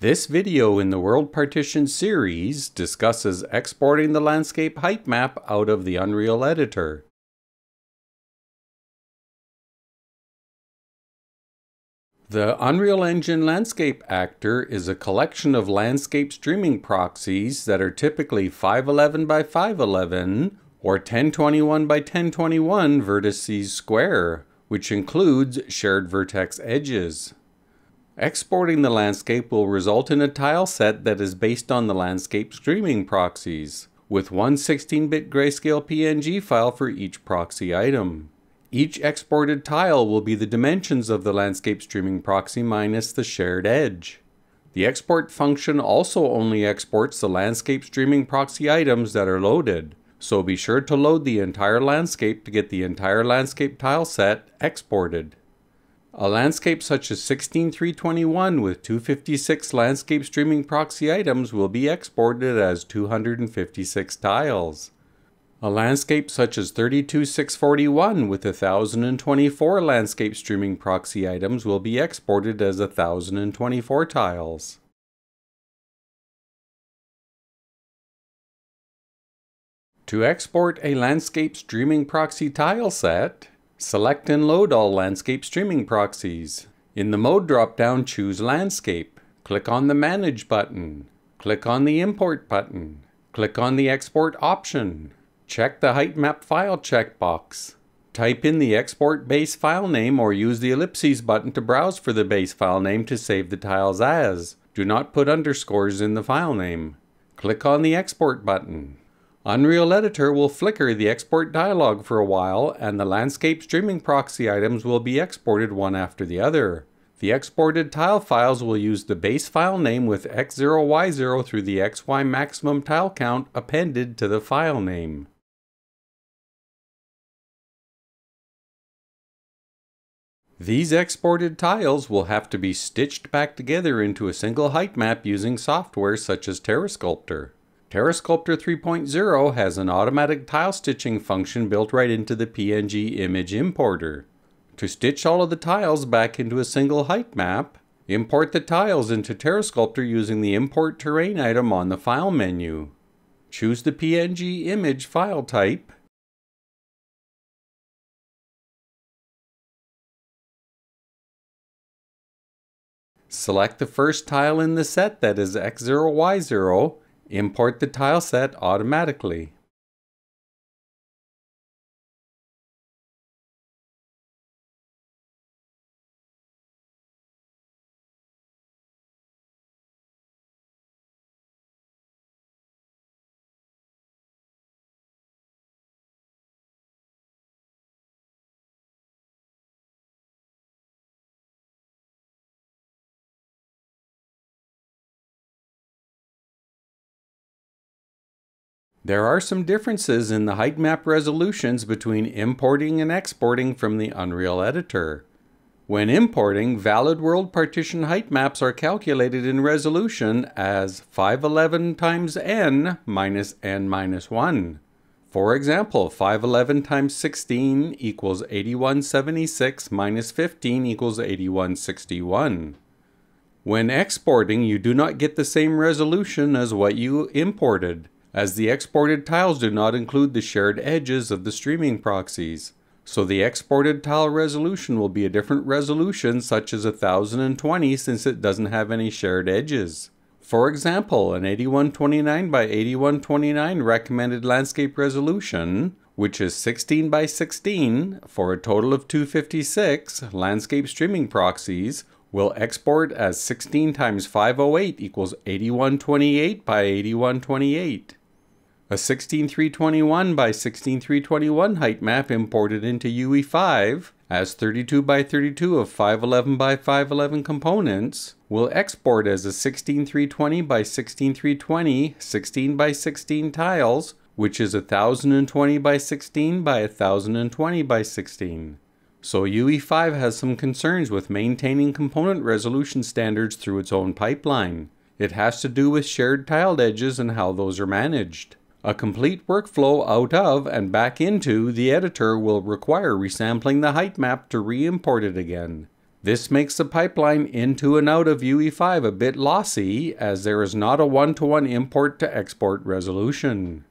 This video in the World Partition series discusses exporting the landscape height map out of the Unreal Editor. The Unreal Engine Landscape Actor is a collection of landscape streaming proxies that are typically 511 by 511 or 1021 by 1021 vertices square, which includes shared vertex edges. Exporting the landscape will result in a tile set that is based on the landscape streaming proxies, with one 16-bit grayscale PNG file for each proxy item. Each exported tile will be the dimensions of the landscape streaming proxy minus the shared edge. The export function also only exports the landscape streaming proxy items that are loaded, so be sure to load the entire landscape to get the entire landscape tile set exported. A landscape such as 16321 with 256 landscape streaming proxy items will be exported as 256 tiles. A landscape such as 32641 with 1024 landscape streaming proxy items will be exported as 1024 tiles. To export a landscape streaming proxy tile set, select and load all landscape streaming proxies. In the Mode drop-down, choose Landscape. Click on the Manage button. Click on the Import button. Click on the Export option. Check the height map file checkbox. Type in the export base file name or use the ellipses button to browse for the base file name to save the tiles as. Do not put underscores in the file name. Click on the export button. Unreal Editor will flicker the export dialog for a while and the landscape streaming proxy items will be exported one after the other. The exported tile files will use the base file name with X0Y0 through the XY maximum tile count appended to the file name. These exported tiles will have to be stitched back together into a single height map using software such as TerreSculptor. TerreSculptor 3.0 has an automatic tile stitching function built right into the PNG image importer. To stitch all of the tiles back into a single height map, import the tiles into TerreSculptor using the Import Terrain item on the File menu. Choose the PNG image file type, select the first tile in the set that is X0Y0, import the tile set automatically. There are some differences in the height map resolutions between importing and exporting from the Unreal Editor. When importing, valid world partition height maps are calculated in resolution as 511 times n minus n minus 1. For example, 511 times 16 equals 8176 minus 15 equals 8161. When exporting, you do not get the same resolution as what you imported, as the exported tiles do not include the shared edges of the streaming proxies. So the exported tile resolution will be a different resolution, such as 1020, since it doesn't have any shared edges. For example, an 8129 by 8129 recommended landscape resolution, which is 16 by 16, for a total of 256 landscape streaming proxies, will export as 16 times 508 equals 8128 by 8128. A 16321 by 16321 height map imported into UE5 as 32 by 32 of 511 by 511 components will export as a 16320 by 16320 16 by 16 tiles, which is 1020 by 16 by 1020 by 16. So UE5 has some concerns with maintaining component resolution standards through its own pipeline. It has to do with shared tiled edges and how those are managed. A complete workflow out of and back into the editor will require resampling the height map to re-import it again. This makes the pipeline into and out of UE5 a bit lossy, as there is not a one-to-one import to export resolution.